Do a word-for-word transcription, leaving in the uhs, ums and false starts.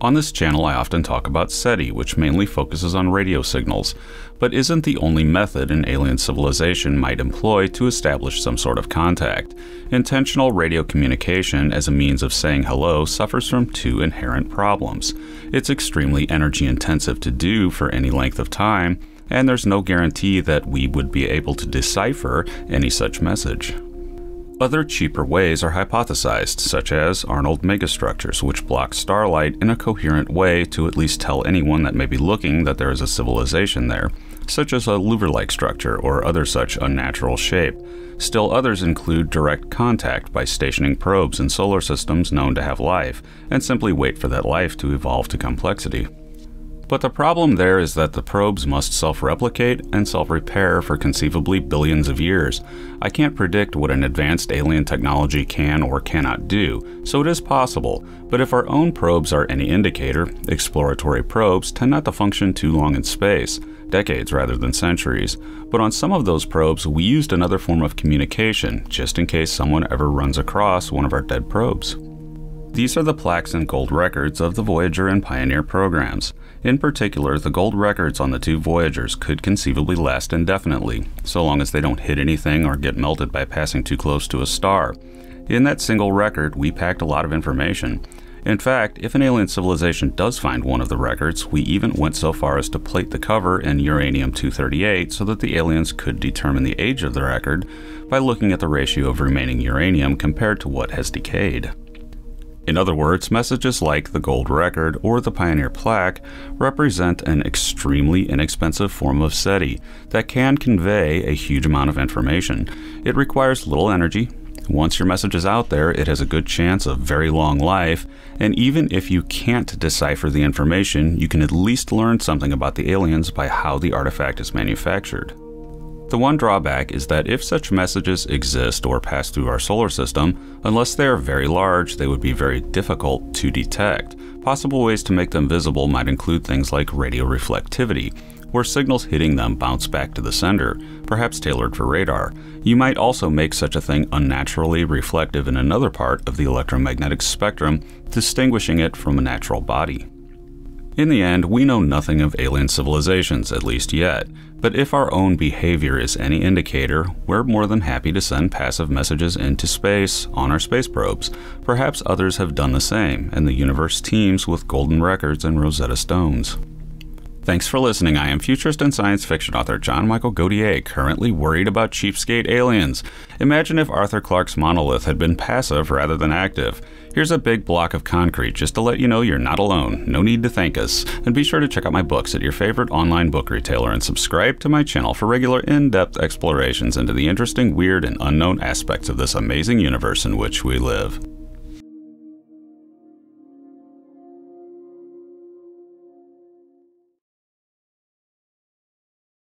On this channel, I often talk about SETI, which mainly focuses on radio signals, but isn't the only method an alien civilization might employ to establish some sort of contact. Intentional radio communication as a means of saying hello suffers from two inherent problems. It's extremely energy intensive to do for any length of time, and there's no guarantee that we would be able to decipher any such message. Other cheaper ways are hypothesized, such as Arnold megastructures, which block starlight in a coherent way to at least tell anyone that may be looking that there is a civilization there, such as a louver-like structure or other such unnatural shape. Still others include direct contact by stationing probes in solar systems known to have life, and simply wait for that life to evolve to complexity. But the problem there is that the probes must self-replicate and self-repair for conceivably billions of years. I can't predict what an advanced alien technology can or cannot do, so it is possible, but if our own probes are any indicator, exploratory probes tend not to function too long in space, decades rather than centuries. But on some of those probes, we used another form of communication, just in case someone ever runs across one of our dead probes. These are the plaques and gold records of the Voyager and Pioneer programs. In particular, the gold records on the two Voyagers could conceivably last indefinitely, so long as they don't hit anything or get melted by passing too close to a star. In that single record, we packed a lot of information. In fact, if an alien civilization does find one of the records, we even went so far as to plate the cover in uranium two thirty-eight so that the aliens could determine the age of the record by looking at the ratio of remaining uranium compared to what has decayed. In other words, messages like the gold record or the Pioneer plaque represent an extremely inexpensive form of SETI that can convey a huge amount of information. It requires little energy. Once your message is out there, it has a good chance of very long life, and even if you can't decipher the information, you can at least learn something about the aliens by how the artifact is manufactured. The one drawback is that if such messages exist or pass through our solar system, unless they are very large, they would be very difficult to detect. Possible ways to make them visible might include things like radio reflectivity, where signals hitting them bounce back to the sender, perhaps tailored for radar. You might also make such a thing unnaturally reflective in another part of the electromagnetic spectrum, distinguishing it from a natural body. In the end, we know nothing of alien civilizations, at least yet, but if our own behavior is any indicator, we're more than happy to send passive messages into space on our space probes. Perhaps others have done the same, and the universe teems with golden records and Rosetta Stones. Thanks for listening. I am futurist and science fiction author John Michael Godier, currently worried about cheapskate aliens. Imagine if Arthur Clarke's monolith had been passive rather than active. Here's a big block of concrete just to let you know you're not alone. No need to thank us. And be sure to check out my books at your favorite online book retailer and subscribe to my channel for regular in-depth explorations into the interesting, weird, and unknown aspects of this amazing universe in which we live.